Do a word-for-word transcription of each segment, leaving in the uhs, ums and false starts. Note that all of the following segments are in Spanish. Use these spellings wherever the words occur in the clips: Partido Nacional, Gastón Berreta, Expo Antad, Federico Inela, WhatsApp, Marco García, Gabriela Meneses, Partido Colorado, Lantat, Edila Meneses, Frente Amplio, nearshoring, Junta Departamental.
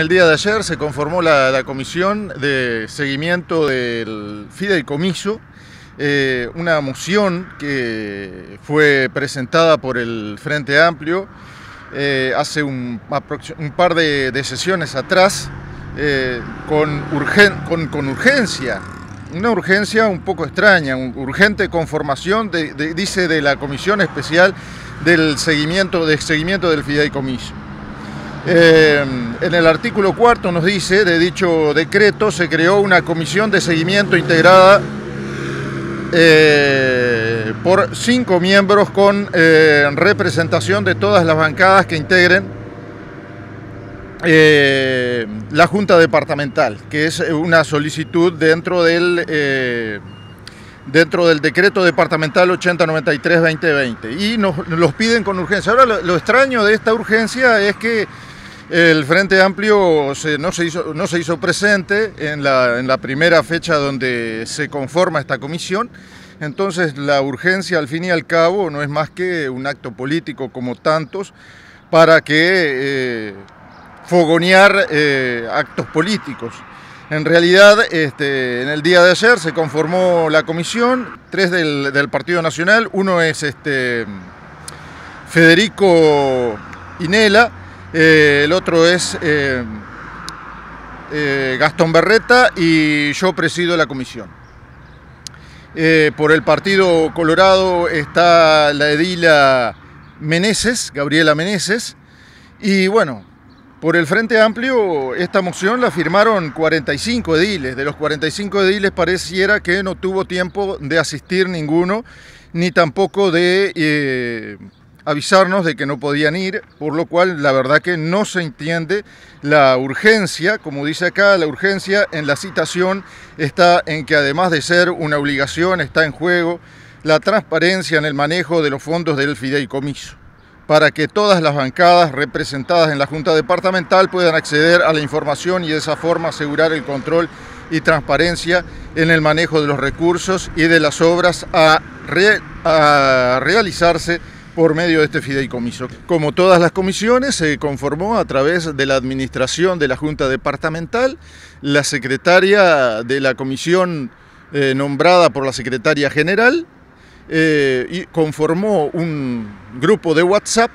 El día de ayer se conformó la, la comisión de seguimiento del fideicomiso, eh, una moción que fue presentada por el Frente Amplio eh, hace un, un par de, de sesiones atrás, eh, con, urgen, con, con urgencia, una urgencia un poco extraña, un, urgente conformación, de, de, dice, de la comisión especial del seguimiento, de seguimiento del fideicomiso. Eh, en el artículo cuarto nos dice, de dicho decreto se creó una comisión de seguimiento integrada eh, por cinco miembros con eh, representación de todas las bancadas que integren eh, la Junta Departamental, que es una solicitud dentro del, eh, dentro del decreto departamental ochenta noventa y tres guion veinte veinte, y nos los piden con urgencia. Ahora lo, lo extraño de esta urgencia es que el Frente Amplio se, no, se hizo, no se hizo presente en la, en la primera fecha donde se conforma esta comisión. Entonces la urgencia, al fin y al cabo, no es más que un acto político como tantos para que eh, fogonear eh, actos políticos. En realidad, este, en el día de ayer se conformó la comisión, tres del, del Partido Nacional. Uno es este, Federico Inela. Eh, el otro es eh, eh, Gastón Berreta, y yo presido la comisión. Eh, por el Partido Colorado está la Edila Meneses, Gabriela Meneses, y bueno, por el Frente Amplio esta moción la firmaron cuarenta y cinco ediles. De los cuarenta y cinco ediles pareciera que no tuvo tiempo de asistir ninguno, ni tampoco de... Eh, avisarnos de que no podían ir, por lo cual la verdad que no se entiende la urgencia. Como dice acá, la urgencia en la citación está en que, además de ser una obligación, está en juego la transparencia en el manejo de los fondos del fideicomiso, para que todas las bancadas representadas en la Junta Departamental puedan acceder a la información y de esa forma asegurar el control y transparencia en el manejo de los recursos y de las obras a, re, a realizarse por medio de este fideicomiso. Como todas las comisiones, se conformó a través de la administración de la Junta Departamental. La secretaria de la comisión, eh, nombrada por la secretaria general, eh, y conformó un grupo de WhatsApp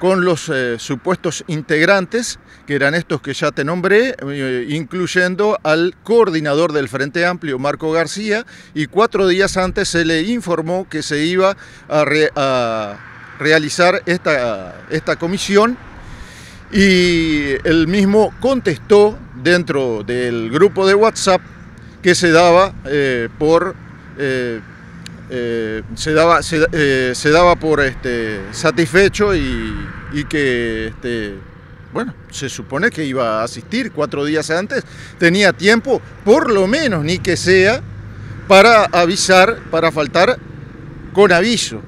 con los eh, supuestos integrantes, que eran estos que ya te nombré, eh, incluyendo al coordinador del Frente Amplio, Marco García, y cuatro días antes se le informó que se iba a... Re, a realizar esta, esta comisión, y él mismo contestó dentro del grupo de WhatsApp que se daba eh, por eh, eh, se daba se, eh, se daba por este, satisfecho, y, y que este, bueno, se supone que iba a asistir cuatro días antes. Tenía tiempo, por lo menos, ni que sea para avisar, para faltar con aviso.